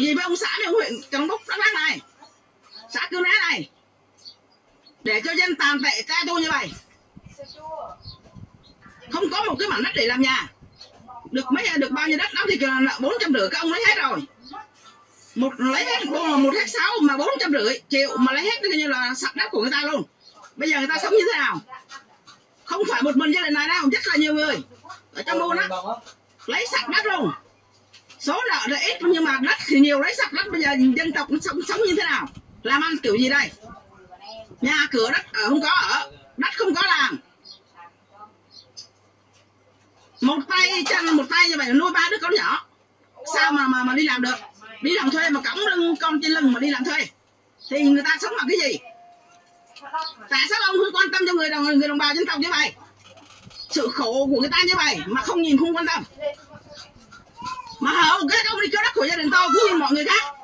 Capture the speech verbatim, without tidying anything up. kiểu gì với ông xã với ông huyện Trần Búc Đắk Lắk này, xã Cư Né này, để cho dân tàn tệ cha tôi như vậy, không có một cái mảnh đất để làm nhà. Được mấy được bao nhiêu đất đó thì bốn trăm rưỡi các ông lấy hết rồi, một lấy hết một hết sáu mà bốn trăm rưỡi triệu mà lấy hết như là sạch đất của người ta luôn. Bây giờ người ta sống như thế nào? Không phải một mình gia đình này đâu, rất là nhiều người ở trong buôn á, lấy sạch đất luôn. Số nợ là ít nhưng mà đất thì nhiều, lấy sạch đất. Bây giờ dân tộc nó sống, sống như thế nào, làm ăn kiểu gì đây? Nhà cửa đất ở không có ở, đất không có làm, một tay chân một tay như vậy nuôi ba đứa con nhỏ, sao mà mà, mà đi làm được? Đi làm thuê mà cõng lưng con trên lưng mà đi làm thuê thì người ta sống bằng cái gì? Tại sao ông không quan tâm cho người đồng người đồng bào dân tộc như vậy, sự khổ của người ta như vậy mà không nhìn, không quan tâm? Mà hầu cái ông đi cướp đất của gia đình tôi cũng như mọi người khác.